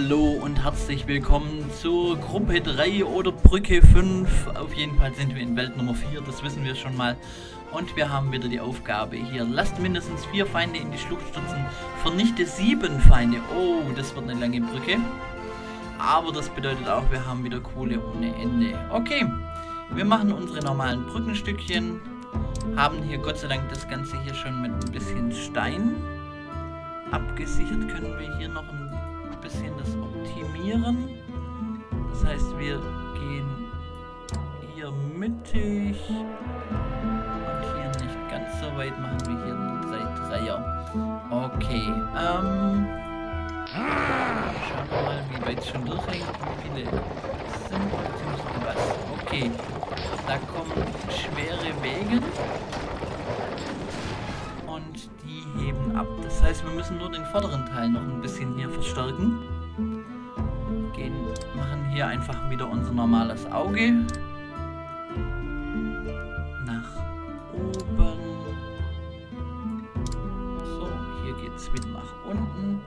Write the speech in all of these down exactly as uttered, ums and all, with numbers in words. Hallo und herzlich willkommen zur Gruppe drei oder Brücke fünf. Auf jeden Fall sind wir in Welt Nummer vier, das wissen wir schon mal. Und wir haben wieder die Aufgabe hier. Lasst mindestens vier Feinde in die Schlucht stürzen. Vernichte sieben Feinde. Oh, das wird eine lange Brücke. Aber das bedeutet auch, wir haben wieder Kohle ohne Ende. Okay, wir machen unsere normalen Brückenstückchen. Haben hier Gott sei Dank das Ganze hier schon mit ein bisschen Stein abgesichert. Können wir hier noch ein bisschen das optimieren. Das heißt, wir gehen hier mittig und hier nicht ganz so weit, machen wir hier einen Seitdreier. Okay, ähm schauen wir mal, wie weit es schon durchhängt, wie viele sind, beziehungsweise was. Okay, da kommen schwere Wägen und die heben ab. Das heißt, wir müssen nur den vorderen Teil noch ein bisschen hier verstärken. Gehen, machen hier einfach wieder unser normales Auge. Nach oben. So, hier geht es wieder nach unten.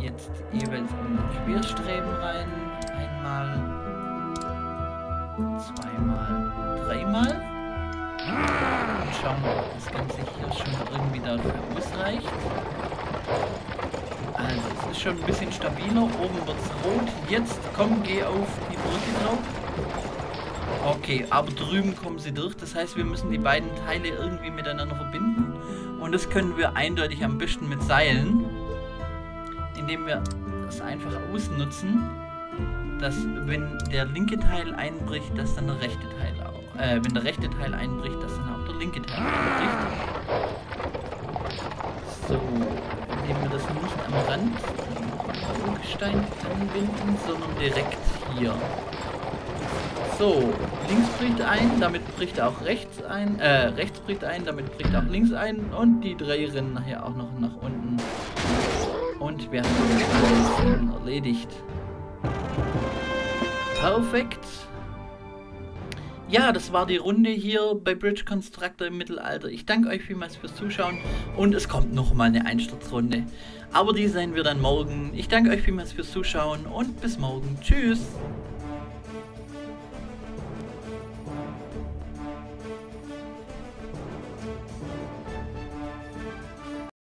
Jetzt jeweils in die Querstreben rein. Einmal, zweimal, dreimal. Und schauen wir, ob das Ganze hier schon irgendwie dafür ausreicht. Also es ist schon ein bisschen stabiler. Oben wird es rot. Jetzt komm, geh auf die Brücke drauf. Okay, aber drüben kommen sie durch. Das heißt, wir müssen die beiden Teile irgendwie miteinander verbinden. Und das können wir eindeutig am besten mit Seilen. Indem wir das einfach ausnutzen, dass wenn der linke Teil einbricht, dass dann der rechte Teil auch. Äh, wenn der rechte Teil einbricht, dass dann auch der linke Teil einbricht. So, indem wir das nicht am Rand am Augenstein anbinden, sondern direkt hier. So, links bricht ein, damit bricht auch rechts ein, äh, rechts bricht ein, damit bricht auch links ein und die drei rennen nachher auch noch nach unten. Und wir haben das alles erledigt. Perfekt. Ja, das war die Runde hier bei Bridge Constructor im Mittelalter. Ich danke euch vielmals fürs Zuschauen und es kommt nochmal eine Einsturzrunde. Aber die sehen wir dann morgen. Ich danke euch vielmals fürs Zuschauen und bis morgen. Tschüss!